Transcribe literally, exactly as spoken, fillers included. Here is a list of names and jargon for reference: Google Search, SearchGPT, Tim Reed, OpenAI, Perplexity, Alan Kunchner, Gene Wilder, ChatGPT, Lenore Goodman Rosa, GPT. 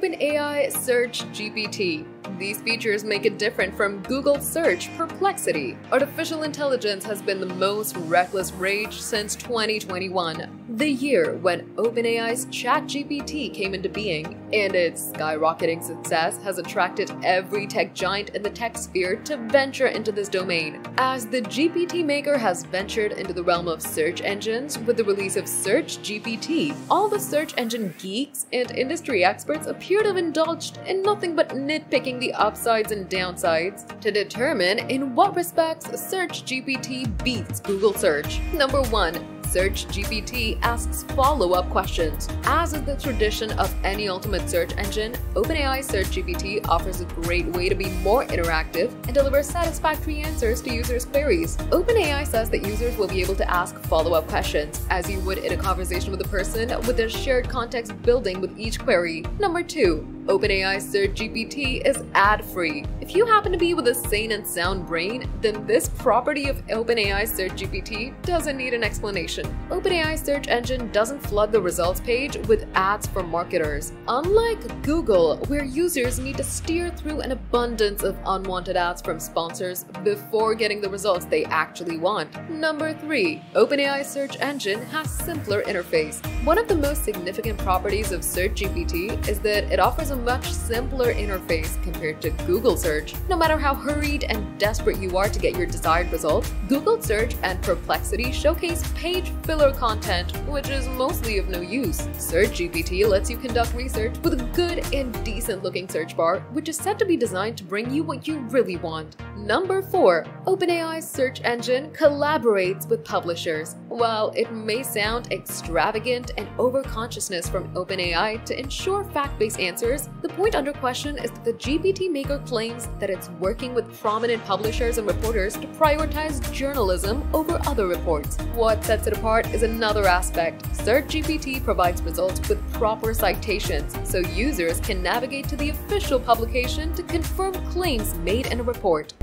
OpenAI Search G P T. These features make it different from Google Search Perplexity. Artificial intelligence has been the most reckless rage since twenty twenty-one, the year when OpenAI's ChatGPT came into being, and its skyrocketing success has attracted every tech giant in the tech sphere to venture into this domain. As the G P T maker has ventured into the realm of search engines with the release of Search G P T, all the search engine geeks and industry experts appear to have indulged in nothing but nitpicking the upsides and downsides to determine in what respects Search G P T beats Google Search. Number one. Search G P T asks follow-up questions. As is the tradition of any ultimate search engine, OpenAI Search G P T offers a great way to be more interactive and deliver satisfactory answers to users' queries. OpenAI says that users will be able to ask follow-up questions, as you would in a conversation with a person, with a shared context building with each query. Number two. OpenAI Search G P T is ad-free. If you happen to be with a sane and sound brain, then this property of OpenAI Search G P T doesn't need an explanation. OpenAI search engine doesn't flood the results page with ads for marketers. Unlike Google, where users need to steer through an abundance of unwanted ads from sponsors before getting the results they actually want. Number three. OpenAI search engine has simpler interface. One of the most significant properties of Search G P T is that it offers a much simpler interface compared to Google Search. No matter how hurried and desperate you are to get your desired results, Google Search and Perplexity showcase page filler content, which is mostly of no use. Search G P T lets you conduct research with a good and decent looking search bar, which is said to be designed to bring you what you really want. Number four. OpenAI's search engine collaborates with publishers. While it may sound extravagant and overconsciousness from OpenAI to ensure fact-based answers, the point under question is that the G P T maker claims that it's working with prominent publishers and reporters to prioritize journalism over other reports. What sets it apart is another aspect. Search G P T provides results with proper citations, so users can navigate to the official publication to confirm claims made in a report.